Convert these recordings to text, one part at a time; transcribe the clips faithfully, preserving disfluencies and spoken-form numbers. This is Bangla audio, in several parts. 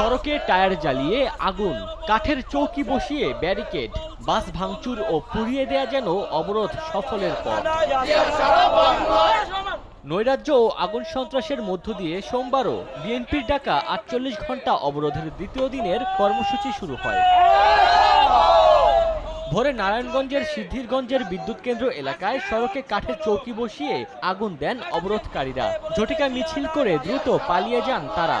সড়কে টায়ার জ্বালিয়ে আগুন, কাঠের চৌকি বসিয়ে ব্যারিকেড, বাস ভাঙচুর ও পুড়িয়ে দেয়া যেন অবরোধ সফলের পথ। নৈরাজ্য ও আগুন সন্ত্রাসের মধ্য দিয়ে সোমবারও বিএনপির ডাকা আটচল্লিশ ঘন্টা অবরোধের দ্বিতীয় দিনের কর্মসূচি শুরু হয়। ভোরে নারায়ণগঞ্জের সিদ্ধিরগঞ্জের বিদ্যুৎ কেন্দ্র এলাকায় সড়কে কাঠের চৌকি বসিয়ে আগুন দেন অবরোধকারীরা। ঝটিকা মিছিল করে দ্রুত পালিয়ে যান তারা।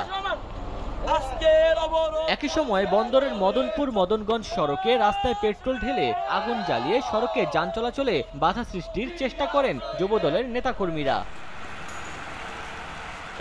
একই সময় বন্দরের মদনপুর মদনগঞ্জ সড়কে রাস্তায় পেট্রোল ঢেলে আগুন জ্বালিয়ে সড়কে যান চলাচলে বাধা সৃষ্টির চেষ্টা করেন যুবদলের নেতাকর্মীরা।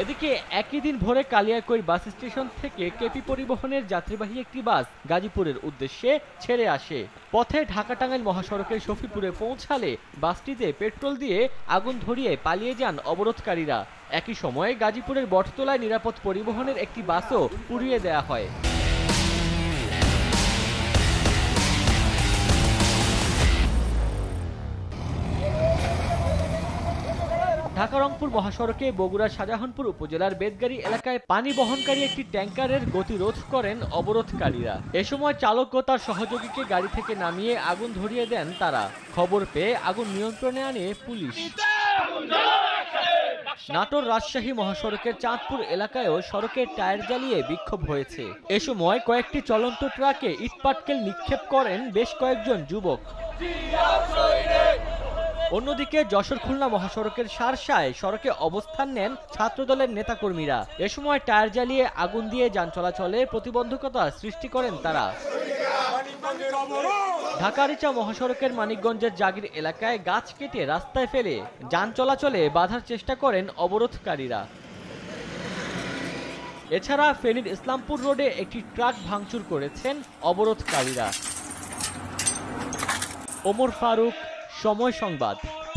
এদিকে একই দিন ভোরে কালিয়াকৈর বাস স্টেশন থেকে কেপি পরিবহনের যাত্রীবাহী একটি বাস গাজীপুরের উদ্দেশ্যে ছেড়ে আসে। পথে ঢাকা-টাঙ্গাইল মহাসড়কের শফিপুরে পৌঁছালে বাসটিতে পেট্রোল দিয়ে আগুন ধরিয়ে পালিয়ে যান অবরোধকারীরা। একই সময়ে গাজীপুরের বটতলায় নিরাপদ পরিবহনের একটি বাসও পুড়িয়ে দেয়া হয়। ঢাকা রংপুর মহাসড়কে বগুড়ার শাহজাহানপুর উপজেলার বেদগাড়ি এলাকায় পানি বহনকারী একটি ট্যাঙ্কারের গতিরোধ করেন অবরোধকারীরা। এ সময় চালক ও তার সহযোগীকে গাড়ি থেকে নামিয়ে আগুন ধরিয়ে দেন তারা। খবর পেয়ে আগুন নিয়ন্ত্রণে আনে পুলিশ। নাটোর রাজশাহী মহাসড়কের চাঁদপুর এলাকায়ও সড়কের টায়ার জ্বালিয়ে বিক্ষোভ হয়েছে। এ সময় কয়েকটি চলন্ত ট্রাকে ইটপাটকেল নিক্ষেপ করেন বেশ কয়েকজন যুবক। অন্যদিকে যশোর খুলনা মহাসড়কের শার্শায় সড়কে অবস্থান নেন ছাত্রদলের নেতাকর্মীরা। এ সময় টায়ার জ্বালিয়ে আগুন দিয়ে যান চলাচলে প্রতিবন্ধকতা সৃষ্টি করেন তারা। ঢাকা-রিচা মহাসড়কের মানিকগঞ্জের জাগির এলাকায় গাছ কেটে রাস্তায় ফেলে যান চলাচলে বাধার চেষ্টা করেন অবরোধকারীরা। এছাড়া ফেনীর ইসলামপুর রোডে একটি ট্রাক ভাঙচুর করেছেন অবরোধকারীরা। ওমর ফারুক, সময় সংবাদ।